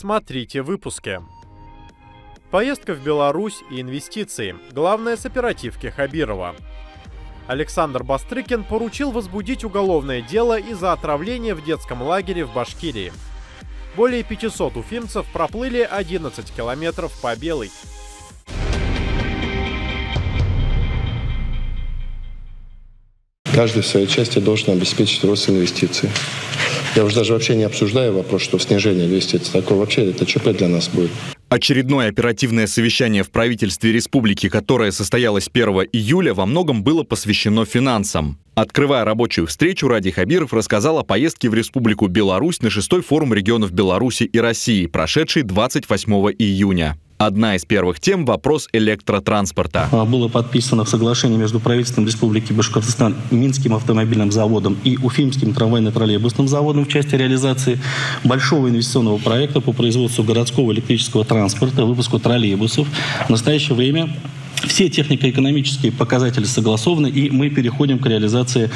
Смотрите в выпуске. Поездка в Беларусь и инвестиции. Главное с оперативки Хабирова. Александр Бастрыкин поручил возбудить уголовное дело из-за отравления в детском лагере в Башкирии. Более 500 уфимцев проплыли 11 километров по Белой. Каждый в своей части должен обеспечить рост инвестиций. Я уже даже вообще не обсуждаю вопрос, что снижение инвестиций. Такое вообще это ЧП для нас будет. Очередное оперативное совещание в правительстве республики, которое состоялось 1 июля, во многом было посвящено финансам. Открывая рабочую встречу, Радий Хабиров рассказал о поездке в Республику Беларусь на 6-й форум регионов Беларуси и России, прошедший 28 июня. Одна из первых тем – вопрос электротранспорта. Было подписано соглашение между правительством Республики Башкортостан, Минским автомобильным заводом и Уфимским трамвайно-троллейбусным заводом в части реализации большого инвестиционного проекта по производству городского электрического транспорта, выпуску троллейбусов. В настоящее время все технико-экономические показатели согласованы, и мы переходим к реализации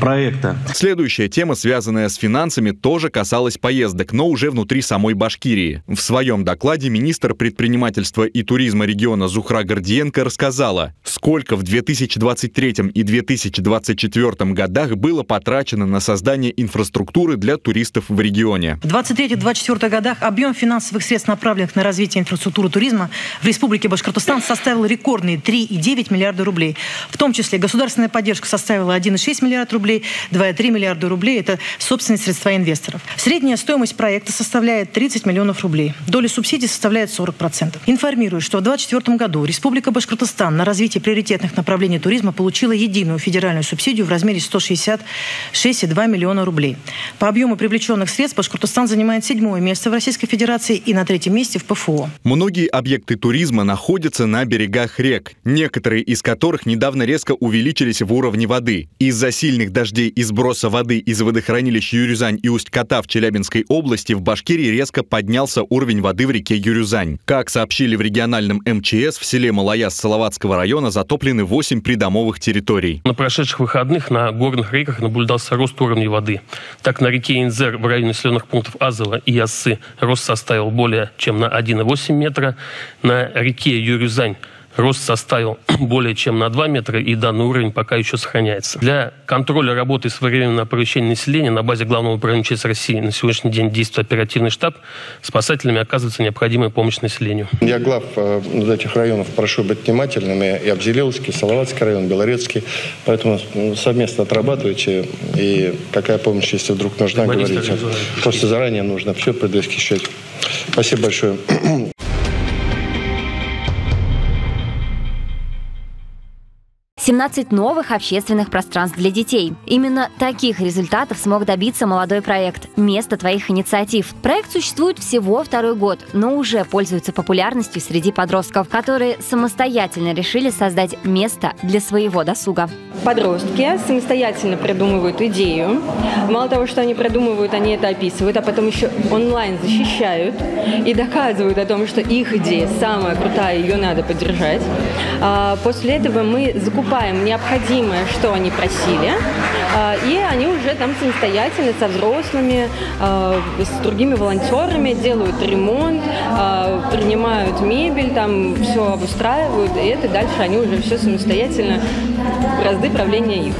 проекта. Следующая тема, связанная с финансами, тоже касалась поездок, но уже внутри самой Башкирии. В своем докладе министр предпринимательства и туризма региона Зухра Гордиенко рассказала, сколько в 2023 и 2024 годах было потрачено на создание инфраструктуры для туристов в регионе. В 2023-2024 годах объем финансовых средств, направленных на развитие инфраструктуры туризма в Республике Башкортостан, составил рекорд. 3,9 миллиарда рублей. В том числе государственная поддержка составила 1,6 миллиарда рублей, 2,3 миллиарда рублей – это собственные средства инвесторов. Средняя стоимость проекта составляет 30 миллионов рублей. Доля субсидий составляет 40%. Информирую, что в 2024 году Республика Башкортостан на развитие приоритетных направлений туризма получила единую федеральную субсидию в размере 166,2 миллиона рублей. По объему привлеченных средств Башкортостан занимает 7-е место в Российской Федерации и на 3-м месте в ПФО. Многие объекты туризма находятся на берегах рек, некоторые из которых недавно резко увеличились в уровне воды. Из-за сильных дождей и сброса воды из водохранилищ Юрюзань и Усть-Кота в Челябинской области в Башкирии резко поднялся уровень воды в реке Юрюзань. Как сообщили в региональном МЧС, в селе Малояз Салаватского района затоплены 8 придомовых территорий. На прошедших выходных на горных реках наблюдался рост уровня воды. Так, на реке Инзер в районе населенных пунктов Азова и Ассы рост составил более чем на 1,8 метра, на реке Юрюзань рост составил более чем на 2 метра, и данный уровень пока еще сохраняется. Для контроля работы и своевременного оповещения населения на базе Главного управления МЧС России на сегодняшний день действует оперативный штаб. Спасателями оказывается необходимая помощь населению. Я глав этих районов прошу быть внимательными. И Абзелиловский, Салаватский район, Белорецкий. Поэтому совместно отрабатывайте. И какая помощь, если вдруг нужна, говорите. Просто заранее нужно все предвосхищать. Спасибо большое. «17 новых общественных пространств для детей». Именно таких результатов смог добиться молодой проект «Место твоих инициатив». Проект существует всего 2-й год, но уже пользуется популярностью среди подростков, которые самостоятельно решили создать место для своего досуга. Подростки самостоятельно придумывают идею. Мало того, что они придумывают, они это описывают, а потом еще онлайн защищают и доказывают о том, что их идея самая крутая, ее надо поддержать. После этого мы закупаем необходимое, что они просили, и они уже там самостоятельно со взрослыми, с другими волонтерами делают ремонт, принимают мебель, там все обустраивают, и это дальше они уже все самостоятельно, разды правления их.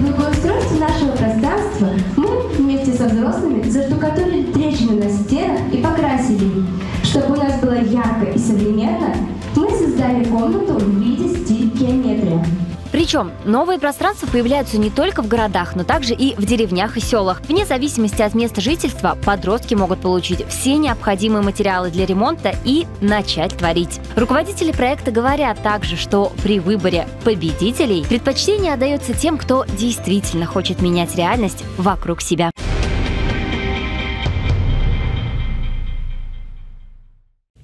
Благоустройство нашего пространства мы вместе со взрослыми заштукатурили трещины на стенах и покрасили их. Чтобы у нас было ярко и современно, мы создали комнату в виде стиль геометрия. Причем новые пространства появляются не только в городах, но также и в деревнях и селах. Вне зависимости от места жительства подростки могут получить все необходимые материалы для ремонта и начать творить. Руководители проекта говорят также, что при выборе победителей предпочтение отдается тем, кто действительно хочет менять реальность вокруг себя.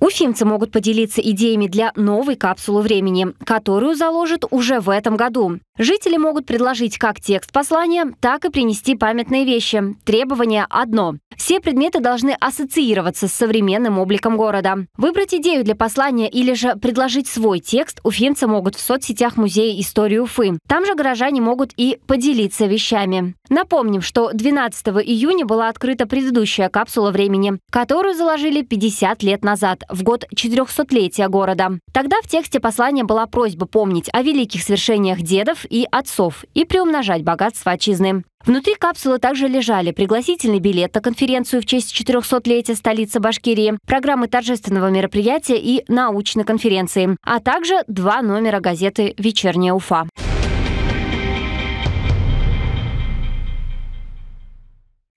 Уфимцы могут поделиться идеями для новой капсулы времени, которую заложат уже в этом году. Жители могут предложить как текст послания, так и принести памятные вещи. Требование одно. Все предметы должны ассоциироваться с современным обликом города. Выбрать идею для послания или же предложить свой текст уфимцы могут в соцсетях Музея истории Уфы. Там же горожане могут и поделиться вещами. Напомним, что 12 июня была открыта предыдущая капсула времени, которую заложили 50 лет назад, в год 400-летия города. Тогда в тексте послания была просьба помнить о великих свершениях дедов и отцов и приумножать богатство отчизны. Внутри капсулы также лежали пригласительный билет на конференцию в честь 400-летия столицы Башкирии, программы торжественного мероприятия и научной конференции, а также 2 номера газеты «Вечерняя Уфа».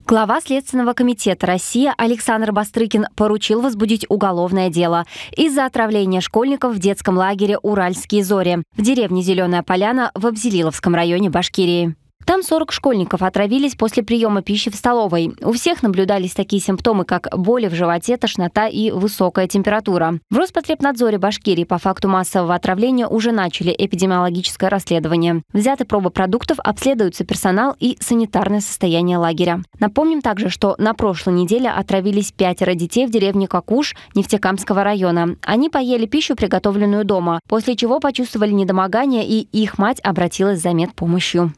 Глава Следственного комитета России Александр Бастрыкин поручил возбудить уголовное дело из-за отравления школьников в детском лагере «Уральские зори» в деревне Зеленая поляна в Абзелиловском районе Башкирии. Там 40 школьников отравились после приема пищи в столовой. У всех наблюдались такие симптомы, как боли в животе, тошнота и высокая температура. В Роспотребнадзоре Башкирии по факту массового отравления уже начали эпидемиологическое расследование. Взяты пробы продуктов, обследуются персонал и санитарное состояние лагеря. Напомним также, что на прошлой неделе отравились 5 детей в деревне Кокуш Нефтекамского района. Они поели пищу, приготовленную дома, после чего почувствовали недомогание, и их мать обратилась за медпомощью.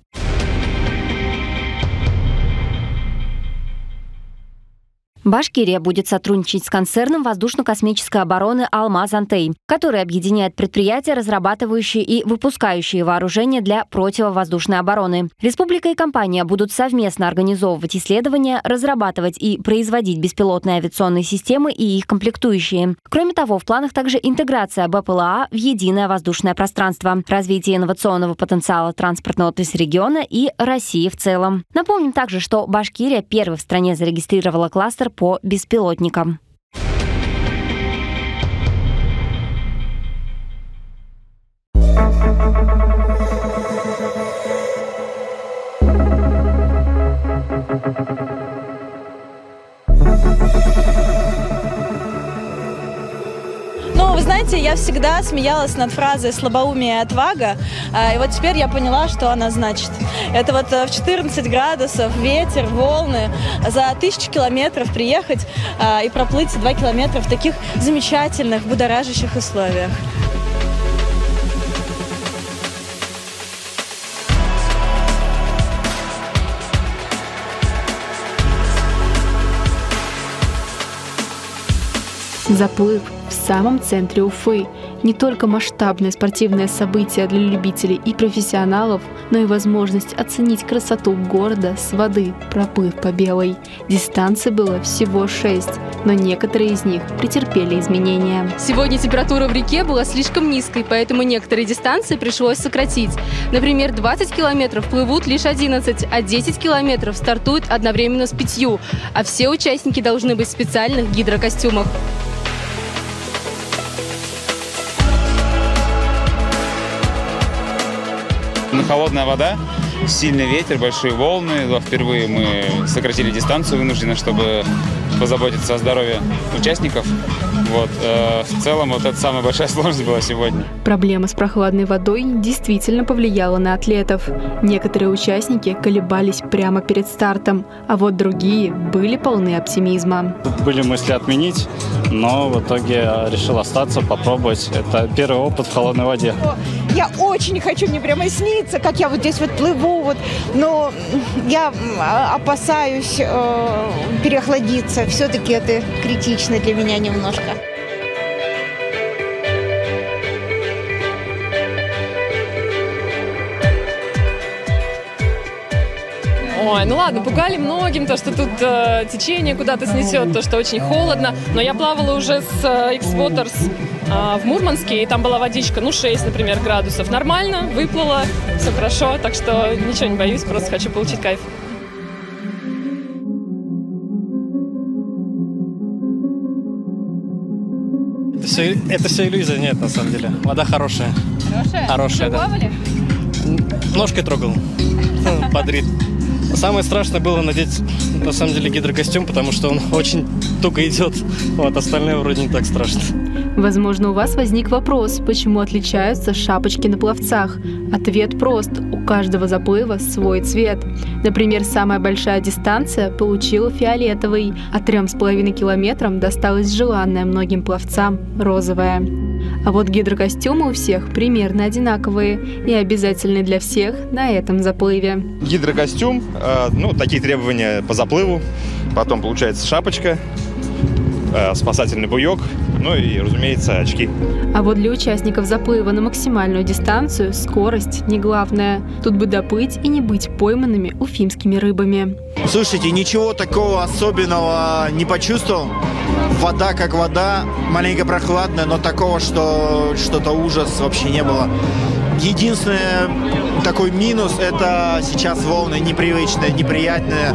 Башкирия будет сотрудничать с концерном воздушно-космической обороны «Алмаз-Антей», который объединяет предприятия, разрабатывающие и выпускающие вооружения для противовоздушной обороны. Республика и компания будут совместно организовывать исследования, разрабатывать и производить беспилотные авиационные системы и их комплектующие. Кроме того, в планах также интеграция БПЛА в единое воздушное пространство, развитие инновационного потенциала транспортного региона и России в целом. Напомним также, что Башкирия первой в стране зарегистрировала кластер по беспилотникам. Знаете, я всегда смеялась над фразой «слабоумие и отвага», и вот теперь я поняла, что она значит. Это вот в 14 градусов, ветер, волны, за 1000 километров приехать и проплыть 2 километра в таких замечательных, будоражащих условиях. Заплыв в самом центре Уфы. Не только масштабное спортивное событие для любителей и профессионалов, но и возможность оценить красоту города с воды, проплыв по белой. Дистанций было всего 6, но некоторые из них претерпели изменения. Сегодня температура в реке была слишком низкой, поэтому некоторые дистанции пришлось сократить. Например, 20 километров плывут лишь 11, а 10 километров стартуют одновременно с 5, а все участники должны быть в специальных гидрокостюмах. Холодная вода, сильный ветер, большие волны. Впервые мы сократили дистанцию вынужденно, чтобы позаботиться о здоровье участников. Вот. В целом, вот это самая большая сложность была сегодня. Проблема с прохладной водой действительно повлияла на атлетов. Некоторые участники колебались прямо перед стартом, а вот другие были полны оптимизма. Были мысли отменить, но в итоге решил остаться, попробовать. Это первый опыт в холодной воде. Я очень хочу, мне прямо снится, как я вот здесь вот плыву, вот, но я опасаюсь переохладиться. Все-таки это критично для меня немножко. Ой, ну ладно, пугали многим, то, что тут течение куда-то снесет, то, что очень холодно. Но я плавала уже с X-Waters в Мурманске, и там была водичка, ну, 6, например, градусов. Нормально, выплыла, все хорошо, так что ничего не боюсь, просто хочу получить кайф. Это все иллюзия, нет, на самом деле. Вода хорошая. Хорошая? Хорошая, да. Плавали? Ножкой трогал. Подрит. Самое страшное было надеть, на самом деле, гидрокостюм, потому что он очень туго идет. Вот, остальное вроде не так страшно. Возможно, у вас возник вопрос, почему отличаются шапочки на пловцах. Ответ прост. У каждого заплыва свой цвет. Например, самая большая дистанция получила фиолетовый, а 3,5 километрам досталась желанная многим пловцам розовая. А вот гидрокостюмы у всех примерно одинаковые и обязательны для всех на этом заплыве. Гидрокостюм, такие требования по заплыву, потом получается шапочка, спасательный буйок, и, разумеется, очки. А вот для участников заплыва на максимальную дистанцию скорость не главное. Тут бы доплыть и не быть пойманными уфимскими рыбами. Слушайте, ничего такого особенного не почувствовал. Вода как вода, маленько прохладная, но такого, что что-то ужас, вообще не было. Единственный такой минус – это сейчас волны непривычные, неприятные.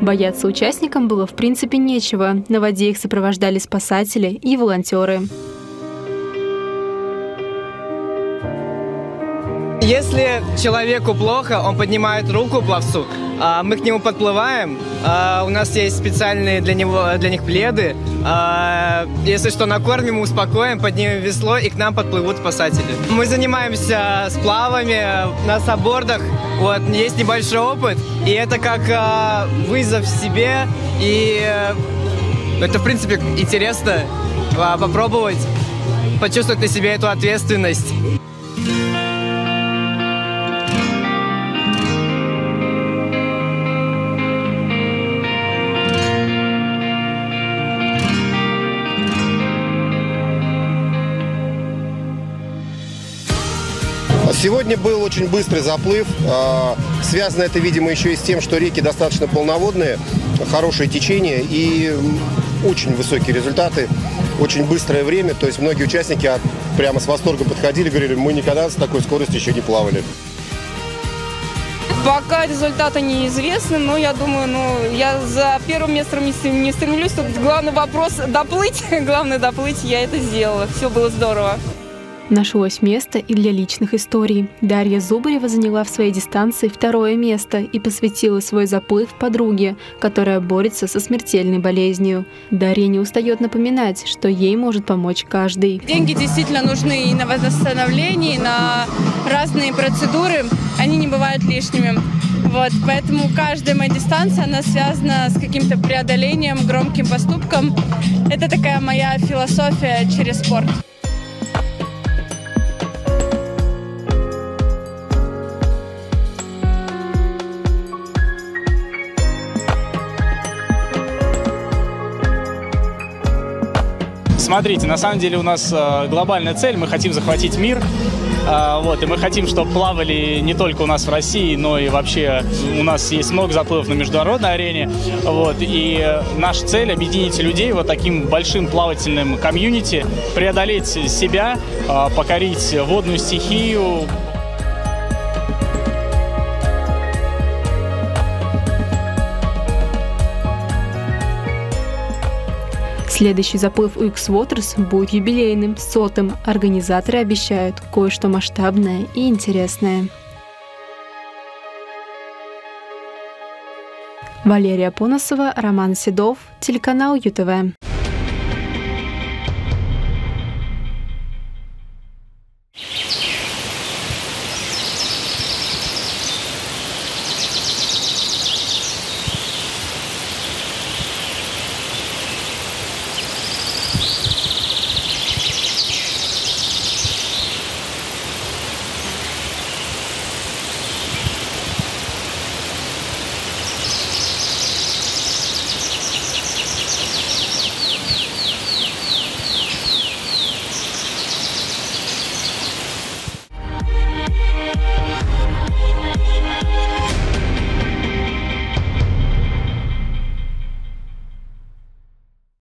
Бояться участникам было в принципе нечего. На воде их сопровождали спасатели и волонтеры. Если человеку плохо, он поднимает руку пловцу, мы к нему подплываем, у нас есть специальные для них пледы. Если что, накормим, успокоим, поднимем весло, и к нам подплывут спасатели. Мы занимаемся сплавами на сабордах, есть небольшой опыт, и это как вызов себе, и это, в принципе, интересно попробовать, почувствовать на себе эту ответственность. Сегодня был очень быстрый заплыв. Связано это, видимо, еще и с тем, что реки достаточно полноводные, хорошее течение и очень высокие результаты, очень быстрое время. То есть многие участники прямо с восторгом подходили, говорили, мы никогда с такой скоростью еще не плавали. Пока результаты неизвестны, но я думаю, я за первым местом не стремлюсь. Тут главный вопрос – доплыть. Главное – доплыть, я это сделала. Все было здорово. Нашлось место и для личных историй. Дарья Зубарева заняла в своей дистанции 2-е место и посвятила свой заплыв подруге, которая борется со смертельной болезнью. Дарья не устает напоминать, что ей может помочь каждый. Деньги действительно нужны и на восстановление, и на разные процедуры. Они не бывают лишними. Поэтому каждая моя дистанция, она связана с каким-то преодолением, громким поступком. Это такая моя философия через спорт. Смотрите, на самом деле у нас глобальная цель, мы хотим захватить мир, и мы хотим, чтобы плавали не только у нас в России, но и вообще у нас есть много заплывов на международной арене, и наша цель объединить людей таким большим плавательным комьюнити, преодолеть себя, покорить водную стихию. Следующий заплыв у X-Waters будет юбилейным, 100-м. Организаторы обещают кое-что масштабное и интересное. Валерия Поносова, Роман Седов, телеканал ЮТВ.